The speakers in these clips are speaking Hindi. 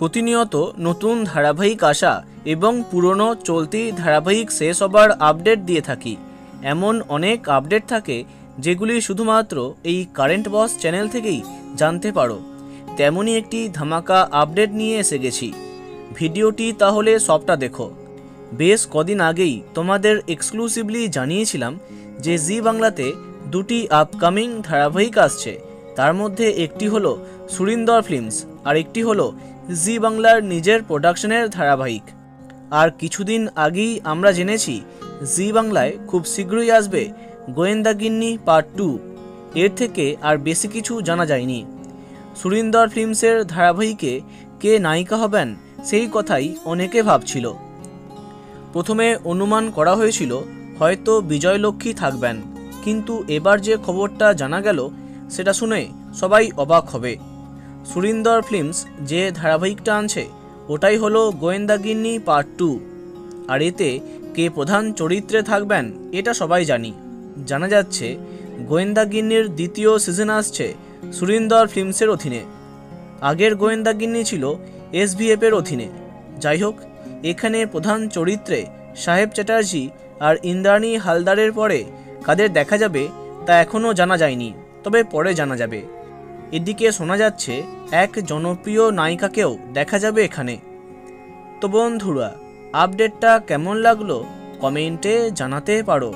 प्रतिनियत नतून धारावाहिक आशा एवं पुरानो चलती धारावाहिक शेष होबार आपडेट दिए थाकी। एमन अनेक आपडेट थाके जेगुली शुधुमात्र एई कारेंट बॉस चैनल थेकेई जानते पारो। तेमोनी एकटी धामाका आपडेट निये एसे गेछी, भिडियोटी ताहले सबटा देखो। बेश कदिन आगेई तोमादेर एक्सक्लूसिवली जानिएछिलाम जे जी बांगलाते दुटी आपकामिंग धारावाहिक आसछे, तार मध्य एकटी हलो सुरिंदर फिल्म्स और एकटी हलो जी बांगलार निजेर प्रोडक्शनेर धारावाहिक। और किछुदिन आगेई आमरा जेनेछि जी बांगलाय खूब शीघ्रई आसबे गोयेंदागिन्नी पार्ट 2। एर थेके आर बेशी किछु जाना जायनि। सुरिंदर फिल्म्सेर धारावाहिके के नायिका हबेन सेई कथाई अनेके भाबछिलो। प्रथमे अनुमान करा हयेछिलो हयतो विजयलक्ष्मी थाकबेन, किन्तु एबार जे खबरटा जाना गेल सेटा शुने सबाई अबाक हबे। सुरिंदर फिल्म्स जे धारावाहिकटा आनछे ओटाई हलो गोयेंदागिन्नी पार्ट 2 और एते के प्रधान चरित्रे थाकबेन एटा सबाई जानी। जाना जाच्छे गोयेंदागिन्नीर द्वितीय सीजन आसछे सुरिंदर फिल्म्सेर अधीने। आगेर गोयेंदागिन्नी छिलो एसभिएफ एर अधीने। जाई होक एखाने प्रधान चरित्रे साहेब चैटार्जी और इंद्राणी हालदारेर परे कादेर देखा जाबे ता एखोनो जाना जायनि, तबे परे जाना जाबे। एदिके शोना जाच्छे एक जनप्रिय नायिकाकेओ देखा जाबे एखाने। तो बंधुरा आपडेटटा केमन लागलो कमेंटे जानाते पारो।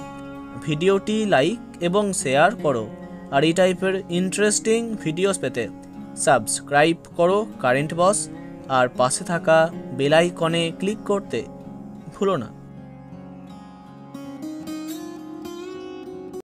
ভিডিওটি লাইক এবং শেয়ার করো। আর এই টাইপের ইন্টারেস্টিং ভিডিওস পেতে সাবস্ক্রাইব করো কারেন্ট বস, আর পাশে থাকা বেল আইকনে ক্লিক করতে ভুলো না।